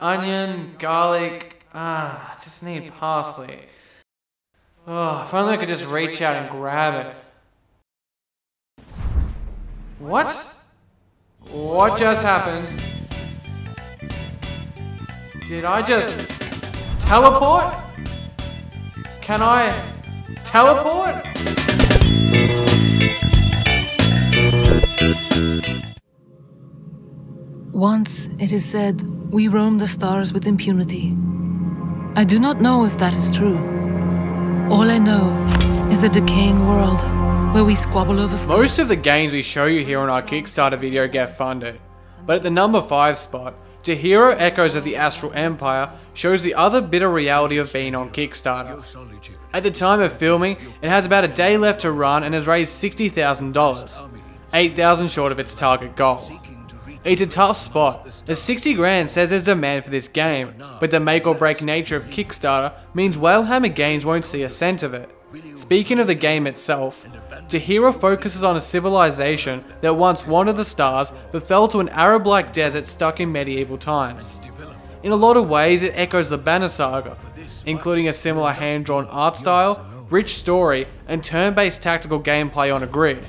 onion, garlic, I just need parsley. Oh, if only I could just reach out and grab it. What? What just happened? Did I just teleport? Can I teleport? Once, it is said, we roam the stars with impunity. I do not know if that is true. All I know is a decaying world where we squabble over scores. Most of the games we show you here on our Kickstarter video get funded, but at the number 5 spot, The Hero Echoes of the Astral Empire shows the other bitter reality of being on Kickstarter. At the time of filming, it has about a day left to run and has raised $60,000, $8,000 short of its target goal. It's a tough spot, as 60 grand says there's demand for this game, but the make or break nature of Kickstarter means Whalehammer Games won't see a cent of it. Speaking of the game itself, Tahira focuses on a civilization that once wandered the stars but fell to an Arab-like desert stuck in medieval times. In a lot of ways it echoes the Banner Saga, including a similar hand-drawn art style, rich story and turn-based tactical gameplay on a grid.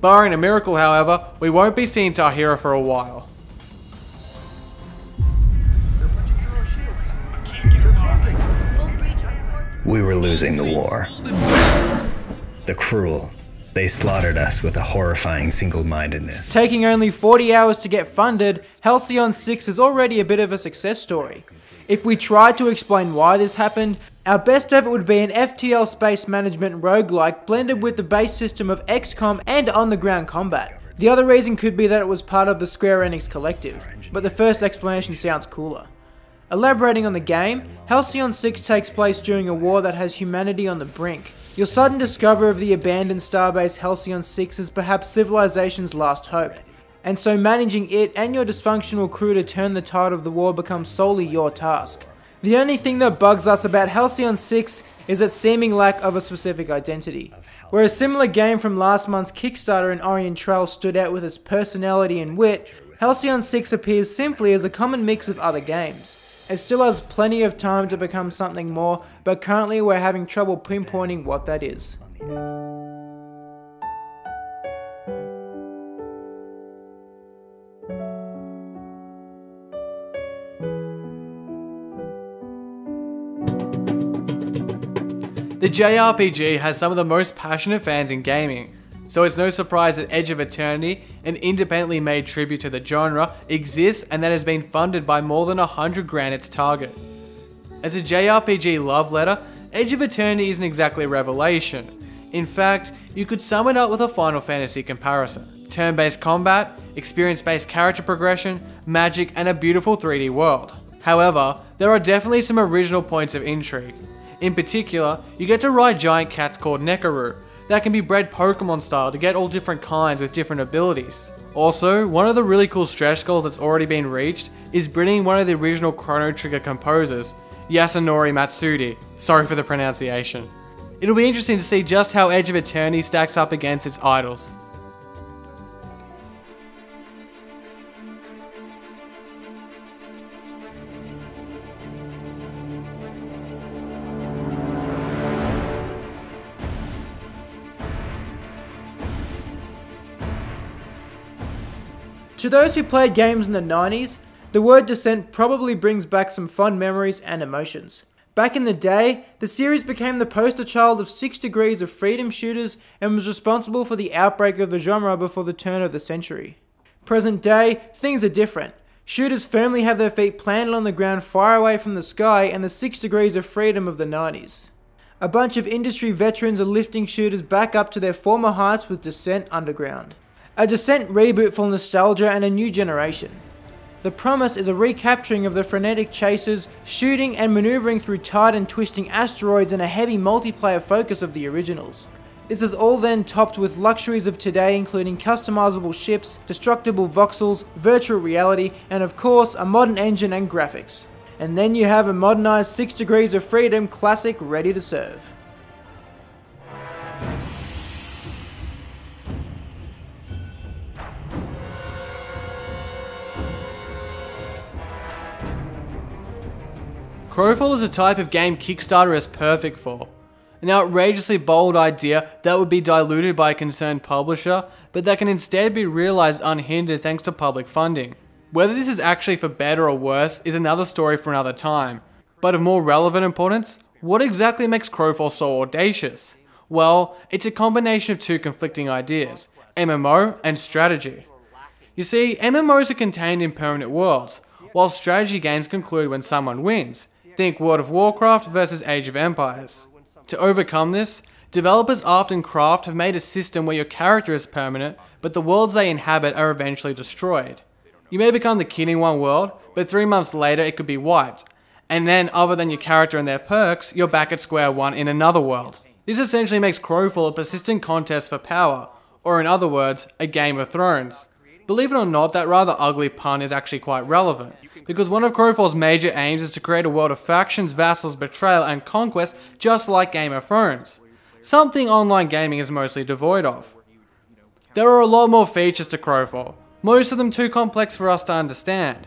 Barring a miracle however, we won't be seeing Tahira for a while. We were losing the war. The cruel. They slaughtered us with a horrifying single-mindedness. Taking only 40 hours to get funded, Halcyon 6 is already a bit of a success story. If we tried to explain why this happened, our best effort would be an FTL space management roguelike blended with the base system of XCOM and on-the-ground combat. The other reason could be that it was part of the Square Enix Collective, but the first explanation sounds cooler. Elaborating on the game, Halcyon 6 takes place during a war that has humanity on the brink. Your sudden discovery of the abandoned starbase Halcyon 6 is perhaps civilization's last hope, and so managing it and your dysfunctional crew to turn the tide of the war becomes solely your task. The only thing that bugs us about Halcyon 6 is its seeming lack of a specific identity. Where a similar game from last month's Kickstarter in Orion Trail stood out with its personality and wit, Halcyon 6 appears simply as a common mix of other games. It still has plenty of time to become something more, but currently we're having trouble pinpointing what that is. The JRPG has some of the most passionate fans in gaming, so it's no surprise that Edge of Eternity, an independently made tribute to the genre, exists and that has been funded by more than 100 grand its target. As a JRPG love letter, Edge of Eternity isn't exactly a revelation. In fact, you could sum it up with a Final Fantasy comparison. Turn-based combat, experience-based character progression, magic and a beautiful 3D world. However, there are definitely some original points of intrigue. In particular, you get to ride giant cats called Nekaru, that can be bred Pokemon style to get all different kinds with different abilities. Also, one of the really cool stretch goals that's already been reached is bringing one of the original Chrono Trigger composers, Yasunori Matsuda. Sorry for the pronunciation. It'll be interesting to see just how Edge of Eternity stacks up against its idols. To those who played games in the 90s, the word Descent probably brings back some fond memories and emotions. Back in the day, the series became the poster child of 6 Degrees of Freedom shooters and was responsible for the outbreak of the genre before the turn of the century. Present day, things are different. Shooters firmly have their feet planted on the ground far away from the sky and the 6 Degrees of Freedom of the 90s. A bunch of industry veterans are lifting shooters back up to their former heights with Descent Underground. A Descent reboot for nostalgia and a new generation. The promise is a recapturing of the frenetic chases, shooting and maneuvering through tight and twisting asteroids and a heavy multiplayer focus of the originals. This is all then topped with luxuries of today including customizable ships, destructible voxels, virtual reality and of course a modern engine and graphics. And then you have a modernized 6 Degrees of Freedom classic ready to serve. Crowfall is a type of game Kickstarter is perfect for. An outrageously bold idea that would be diluted by a concerned publisher, but that can instead be realised unhindered thanks to public funding. Whether this is actually for better or worse is another story for another time, but of more relevant importance, what exactly makes Crowfall so audacious? Well, it's a combination of two conflicting ideas, MMO and strategy. You see, MMOs are contained in permanent worlds, while strategy games conclude when someone wins. Think World of Warcraft versus Age of Empires. To overcome this, developers Aft and Craft have made a system where your character is permanent, but the worlds they inhabit are eventually destroyed. You may become the king in one world, but 3 months later it could be wiped, and then other than your character and their perks, you're back at square one in another world. This essentially makes Crowfall a persistent contest for power, or in other words, a Game of Thrones. Believe it or not, that rather ugly pun is actually quite relevant, because one of Crowfall's major aims is to create a world of factions, vassals, betrayal and conquest just like Game of Thrones, something online gaming is mostly devoid of. There are a lot more features to Crowfall, most of them too complex for us to understand.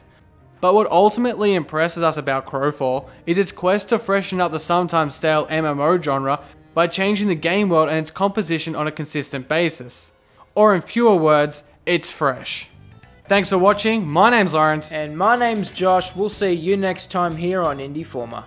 But what ultimately impresses us about Crowfall is its quest to freshen up the sometimes stale MMO genre by changing the game world and its composition on a consistent basis. Or in fewer words, it's fresh. Thanks for watching, my name's Lawrence. And my name's Josh, we'll see you next time here on Indieformer.